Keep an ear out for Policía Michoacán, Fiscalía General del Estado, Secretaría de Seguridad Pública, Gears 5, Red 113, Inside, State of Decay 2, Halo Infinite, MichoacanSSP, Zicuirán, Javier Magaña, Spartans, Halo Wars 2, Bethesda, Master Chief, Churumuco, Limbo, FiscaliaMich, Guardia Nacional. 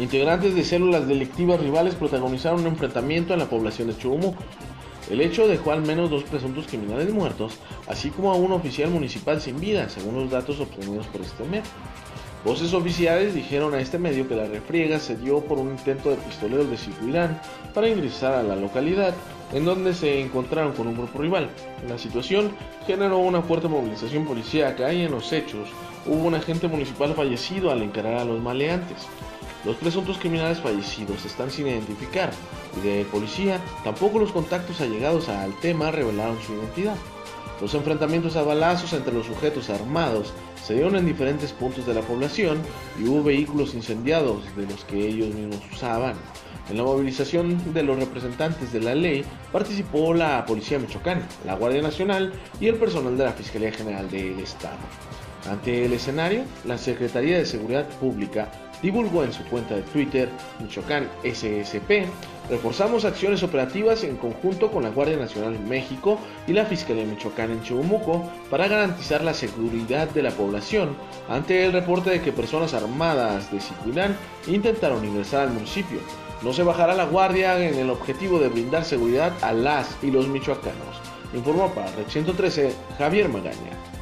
Integrantes de células delictivas rivales protagonizaron un enfrentamiento en la población de Churumuco. El hecho dejó al menos 2 presuntos criminales muertos, así como a un oficial municipal sin vida, según los datos obtenidos por este medio. Voces oficiales dijeron a este medio que la refriega se dio por un intento de pistoleros de Zicuirán para ingresar a la localidad, en donde se encontraron con un grupo rival. La situación generó una fuerte movilización policíaca y en los hechos hubo un agente municipal fallecido al encarar a los maleantes. Los presuntos criminales fallecidos están sin identificar y de policía tampoco los contactos allegados al tema revelaron su identidad. Los enfrentamientos a balazos entre los sujetos armados se dieron en diferentes puntos de la población y hubo vehículos incendiados de los que ellos mismos usaban. En la movilización de los representantes de la ley participó la Policía Michoacán, la Guardia Nacional y el personal de la Fiscalía General del Estado. Ante el escenario, la Secretaría de Seguridad Pública divulgó en su cuenta de Twitter, Michoacán SSP, reforzamos acciones operativas en conjunto con la Guardia Nacional en México y la Fiscalía Michoacán en Churumuco para garantizar la seguridad de la población ante el reporte de que personas armadas de Zicuirán intentaron ingresar al municipio. No se bajará la guardia en el objetivo de brindar seguridad a las y los michoacanos. Informó para Red 113, Javier Magaña.